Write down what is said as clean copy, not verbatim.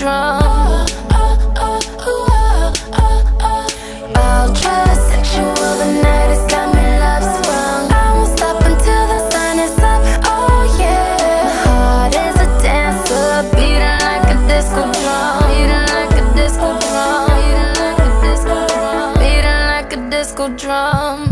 drunk. Ultra sexual, the night has got me love sprung. I won't stop until the sun is up, oh yeah. My heart is a dancer, beating like a disco drum, beating like a disco drum, beating like a disco drum, beating like a disco drum.